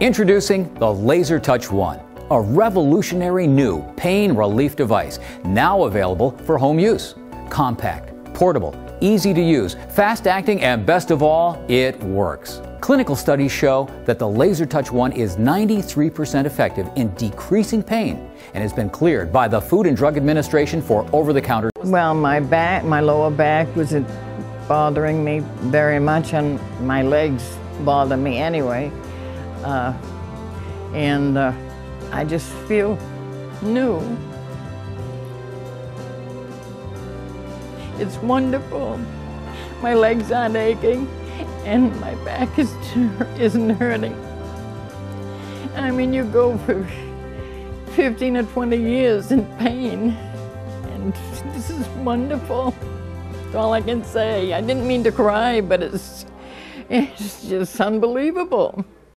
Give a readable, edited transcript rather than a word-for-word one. Introducing the LaserTouch One, a revolutionary new pain relief device now available for home use. Compact, portable, easy to use, fast-acting, and best of all, it works. Clinical studies show that the LaserTouch One is 93% effective in decreasing pain and has been cleared by the Food and Drug Administration for over-the-counter. Well, my lower back was bothering me very much, and my legs bother me anyway. I just feel new. It's wonderful. My legs aren't aching, and my back isn't hurting. I mean, you go for 15 or 20 years in pain, and this is wonderful. That's all I can say. I didn't mean to cry, but it's just unbelievable.